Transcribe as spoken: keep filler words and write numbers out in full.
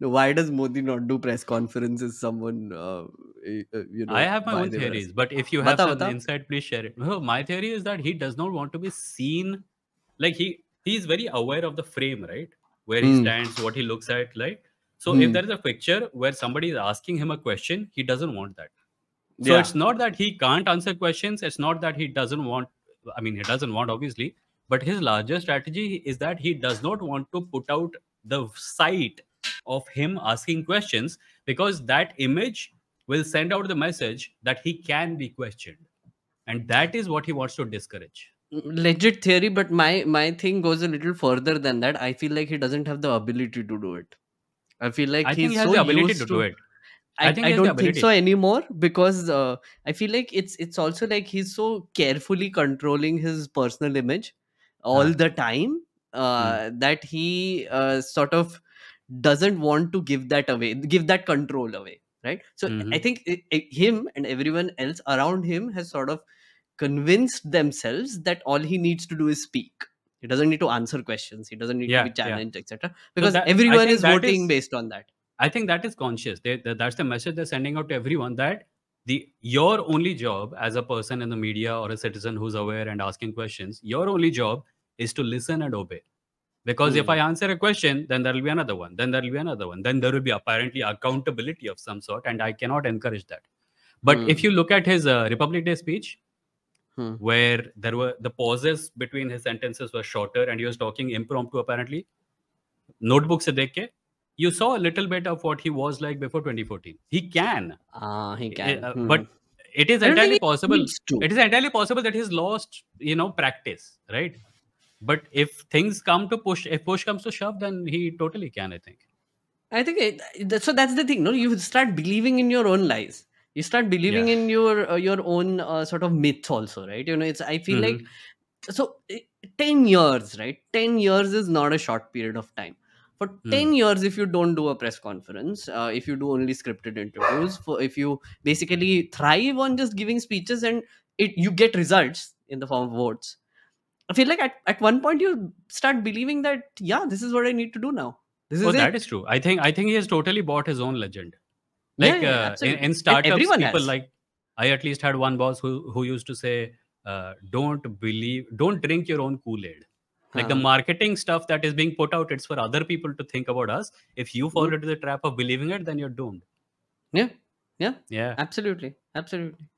No, why does Modi not do press conferences? Someone, uh, you know, I have my own theories, but if you have bata, some bata. insight, please share it. No, my theory is that he does not want to be seen. Like he, he is very aware of the frame, right? Where he mm. stands, what he looks at, like. So mm. if there is a picture where somebody is asking him a question, he doesn't want that. So yeah. It's not that he can't answer questions. It's not that he doesn't want. I mean, he doesn't want, obviously. But his larger strategy is that he does not want to put out the sight of him asking questions, because that image will send out the message that he can be questioned. And that is what he wants to discourage. Legit theory, but my, my thing goes a little further than that. I feel like he doesn't have the ability to do it. I feel like I he's think he has so the ability to, to do it. I, I, think I don't think so anymore, because uh, I feel like it's it's also like he's so carefully controlling his personal image all uh, the time uh, hmm. that he uh, sort of doesn't want to give that away, give that control away, right? So mm-hmm. I think it, it, him and everyone else around him has sort of convinced themselves that all he needs to do is speak. He doesn't need to answer questions. He doesn't need yeah, to be challenged, yeah. et cetera. Because so that, everyone is voting is, based on that. I think that is conscious. They, they, that's the message they're sending out to everyone, that the your only job as a person in the media or a citizen who's aware and asking questions, your only job is to listen and obey. Because mm. if I answer a question, then there will be another one. Then there will be another one. Then there will be apparently accountability of some sort. And I cannot encourage that. But mm. if you look at his uh, Republic Day speech, mm. where there were the pauses between his sentences were shorter and he was talking impromptu, apparently, notebook se dekh ke, you saw a little bit of what he was like before twenty fourteen. He can. Uh, he can. Uh, hmm. But it is entirely really possible. It is entirely possible that he's lost, you know, practice, right? But if things come to push, if push comes to shove, then he totally can, I think. I think, it, so that's the thing, no? You start believing in your own lies. You start believing yeah. in your uh, your own uh, sort of myths also, right? You know, it's, I feel mm-hmm. like, so ten years, right? ten years is not a short period of time. For ten years, if you don't do a press conference, uh, if you do only scripted interviews, for, if you basically thrive on just giving speeches and it, you get results in the form of votes, I feel like at, at one point you start believing that, yeah, this is what I need to do now. This is oh, it. That is true. I think I think he has totally bought his own legend. Like yeah, yeah, uh, in, in startups, people has. like, I at least had one boss who, who used to say, uh, don't believe, don't drink your own Kool-Aid. Like huh. the marketing stuff that is being put out, it's for other people to think about us. If you fall mm-hmm. into the trap of believing it, then you're doomed. Yeah, yeah, yeah. Absolutely, absolutely.